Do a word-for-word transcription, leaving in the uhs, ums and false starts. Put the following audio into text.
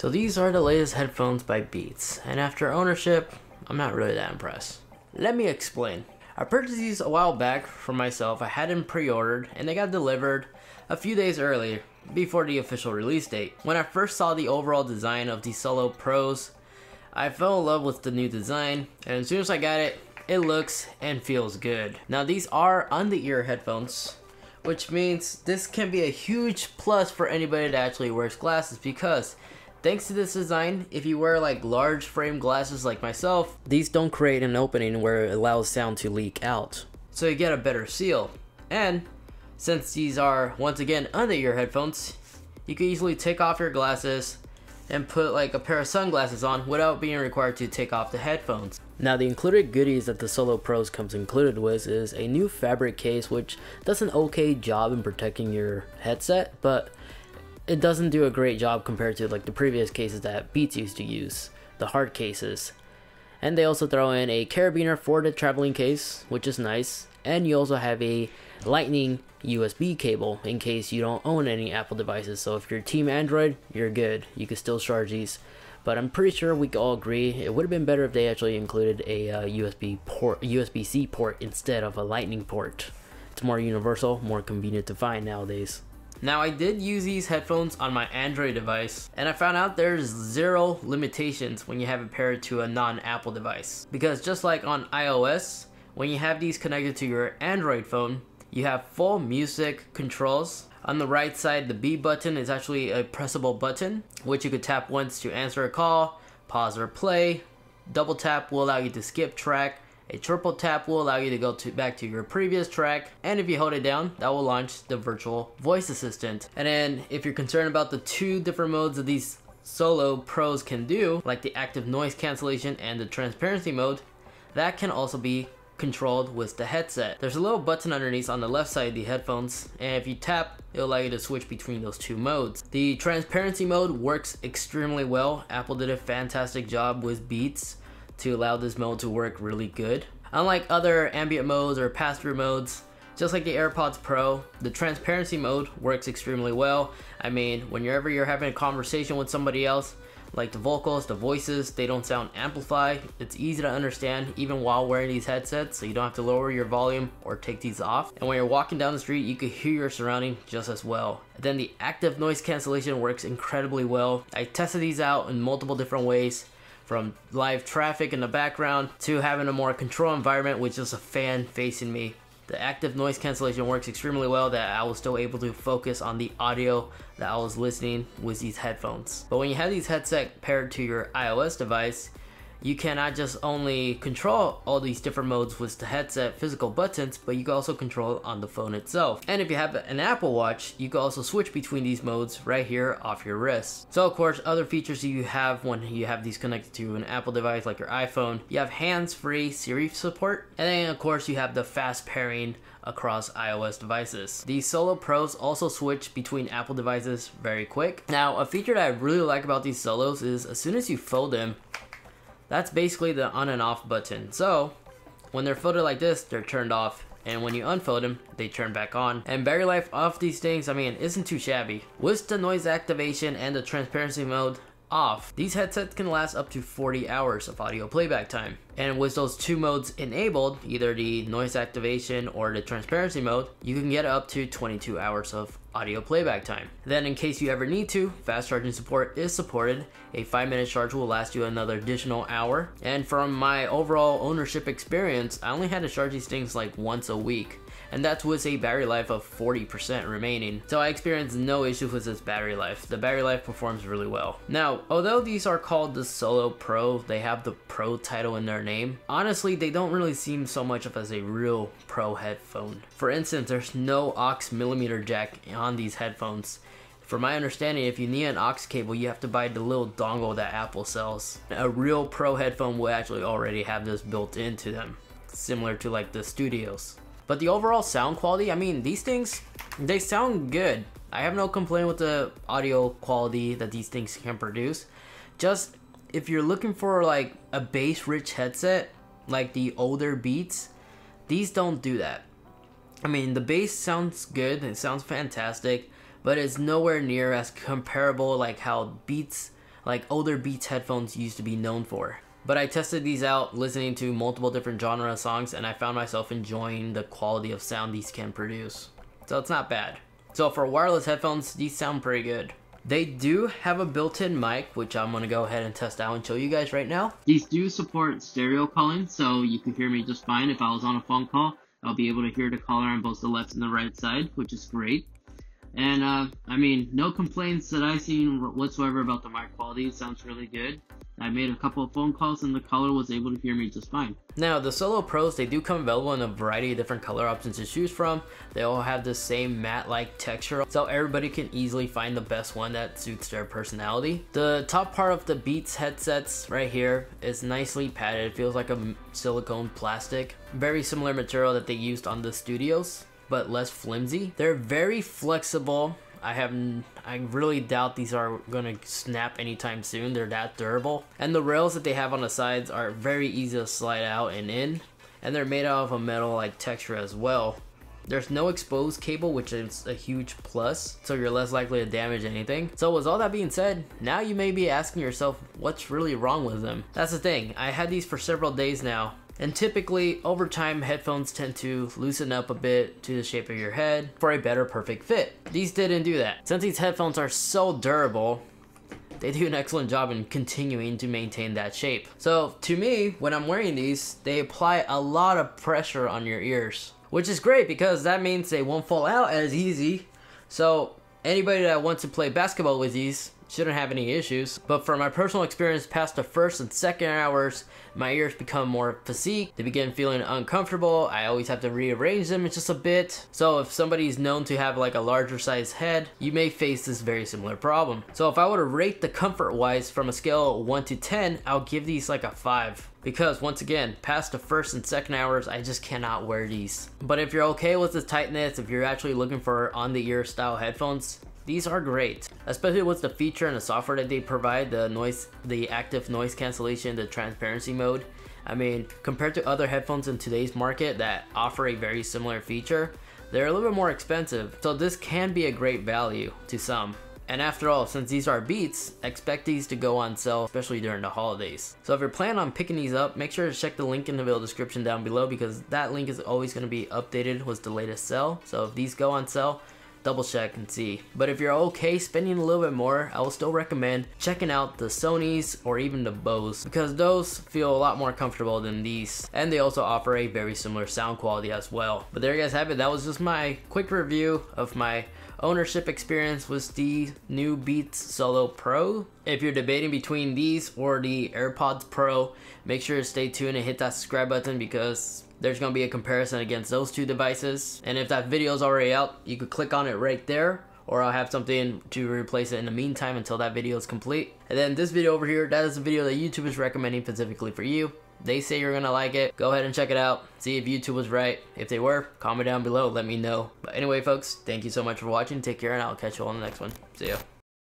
So these are the latest headphones by Beats, and after ownership, I'm not really that impressed. Let me explain. I purchased these a while back for myself. I had them pre-ordered and they got delivered a few days earlier before the official release date. When I first saw the overall design of the Solo Pros, I fell in love with the new design, and as soon as I got it, it looks and feels good. Now these are on-the-ear headphones, which means this can be a huge plus for anybody that actually wears glasses, because thanks to this design, if you wear like large frame glasses like myself, these don't create an opening where it allows sound to leak out. So you get a better seal. And since these are, once again, under your headphones, you can easily take off your glasses and put like a pair of sunglasses on without being required to take off the headphones. Now the included goodies that the Solo Pros comes included with is a new fabric case, which does an okay job in protecting your headset, but it doesn't do a great job compared to like the previous cases that Beats used to use, the hard cases. And they also throw in a carabiner for the traveling case, which is nice. And you also have a lightning U S B cable in case you don't own any Apple devices. So if you're team Android, you're good. You can still charge these. But I'm pretty sure we can all agree it would have been better if they actually included a uh, U S B port, U S B C port instead of a lightning port. It's more universal, more convenient to find nowadays. Now I did use these headphones on my Android device, and I found out there's zero limitations when you have it paired to a non-Apple device. Because just like on iOS, when you have these connected to your Android phone, you have full music controls. On the right side, the B button is actually a pressable button, which you could tap once to answer a call, pause or play. Double tap will allow you to skip track. A triple tap will allow you to go to back to your previous track, and if you hold it down, that will launch the virtual voice assistant. And then if you're concerned about the two different modes that these Solo Pros can do, like the active noise cancellation and the transparency mode, that can also be controlled with the headset. There's a little button underneath on the left side of the headphones, and if you tap, it'll allow you to switch between those two modes. The transparency mode works extremely well. Apple did a fantastic job with Beats to allow this mode to work really good. Unlike other ambient modes or pass-through modes, just like the AirPods Pro, the transparency mode works extremely well. I mean, whenever you're having a conversation with somebody else, like the vocals, the voices, they don't sound amplified. It's easy to understand even while wearing these headsets, so you don't have to lower your volume or take these off. And when you're walking down the street, you can hear your surroundings just as well. And then the active noise cancellation works incredibly well. I tested these out in multiple different ways, from live traffic in the background to having a more controlled environment with just a fan facing me. The active noise cancellation works extremely well, that I was still able to focus on the audio that I was listening with these headphones. But when you have these headsets paired to your iOS device, you cannot just only control all these different modes with the headset physical buttons, but you can also control it on the phone itself. And if you have an Apple Watch, you can also switch between these modes right here off your wrist. So of course, other features you have when you have these connected to an Apple device like your iPhone, you have hands-free Siri support, and then of course you have the fast pairing across iOS devices. These Solo Pros also switch between Apple devices very quick. Now, a feature that I really like about these Solos is as soon as you fold them, that's basically the on and off button. So when they're folded like this, they're turned off, and when you unfold them, they turn back on. And battery life off these things, I mean, isn't too shabby. With the noise activation and the transparency mode off, these headsets can last up to forty hours of audio playback time. And with those two modes enabled, either the noise activation or the transparency mode, you can get up to twenty-two hours of audio playback time. Then in case you ever need to, fast charging support is supported. A five minute charge will last you another additional hour. And from my overall ownership experience, I only had to charge these things like once a week. And that's with a battery life of forty percent remaining. So I experienced no issues with this battery life. The battery life performs really well. Now, although these are called the Solo Pro, they have the Pro title in their name. Honestly, they don't really seem so much of as a real Pro headphone. For instance, there's no aux millimeter jack on these headphones. From my understanding, if you need an aux cable, you have to buy the little dongle that Apple sells. A real Pro headphone will actually already have this built into them, similar to like the Studios. But the overall sound quality, I mean, these things, they sound good. I have no complaint with the audio quality that these things can produce. Just if you're looking for like a bass-rich headset, like the older Beats, these don't do that. I mean, the bass sounds good, it sounds fantastic, but it's nowhere near as comparable like how Beats like older Beats headphones used to be known for. But I tested these out listening to multiple different genre songs, and I found myself enjoying the quality of sound these can produce. So it's not bad. So for wireless headphones, these sound pretty good. They do have a built-in mic, which I'm gonna go ahead and test out and show you guys right now. These do support stereo calling, so you can hear me just fine. If I was on a phone call, I'll be able to hear the caller on both the left and the right side, which is great. And uh, I mean, no complaints that I've seen whatsoever about the mic quality. It sounds really good. I made a couple of phone calls and the caller was able to hear me just fine. Now the Solo Pros, they do come available in a variety of different color options to choose from. They all have the same matte-like texture, so everybody can easily find the best one that suits their personality. The top part of the Beats headsets right here is nicely padded. It feels like a silicone plastic. Very similar material that they used on the Studios, but less flimsy. They're very flexible. I have, I really doubt these are gonna snap anytime soon. They're that durable. And the rails that they have on the sides are very easy to slide out and in. And they're made out of a metal-like texture as well. There's no exposed cable, which is a huge plus, so you're less likely to damage anything. So with all that being said, now you may be asking yourself, what's really wrong with them? That's the thing, I had these for several days now. And typically, over time, headphones tend to loosen up a bit to the shape of your head for a better perfect fit. These didn't do that. Since these headphones are so durable, they do an excellent job in continuing to maintain that shape. So to me, when I'm wearing these, they apply a lot of pressure on your ears, which is great because that means they won't fall out as easy. So anybody that wants to play basketball with these shouldn't have any issues. But from my personal experience, past the first and second hours, my ears become more fatigued. They begin feeling uncomfortable. I always have to rearrange them just a bit. So if somebody's known to have like a larger size head, you may face this very similar problem. So if I were to rate the comfort wise from a scale of one to ten, I'll give these like a five. Because once again, past the first and second hours, I just cannot wear these. But if you're okay with the tightness, if you're actually looking for on the ear style headphones, these are great, especially with the feature and the software that they provide, the noise, the active noise cancellation, the transparency mode. I mean, compared to other headphones in today's market that offer a very similar feature, they're a little bit more expensive. So this can be a great value to some. And after all, since these are Beats, expect these to go on sale, especially during the holidays. So if you're planning on picking these up, make sure to check the link in the video description down below, because that link is always going to be updated with the latest sale. So if these go on sale, double check and see. But if you're okay spending a little bit more, I will still recommend checking out the Sonys or even the Bose, because those feel a lot more comfortable than these, and they also offer a very similar sound quality as well. But there you guys have it. That was just my quick review of my ownership experience with the new Beats Solo Pro. If you're debating between these or the AirPods Pro, make sure to stay tuned and hit that subscribe button, because there's gonna be a comparison against those two devices. And if that video is already out, you could click on it right there, or I'll have something to replace it in the meantime until that video is complete. And then this video over here, that is the video that YouTube is recommending specifically for you. They say you're gonna like it. Go ahead and check it out. See if YouTube was right. If they were, comment down below, let me know. But anyway folks, thank you so much for watching. Take care, and I'll catch you all on the next one. See ya.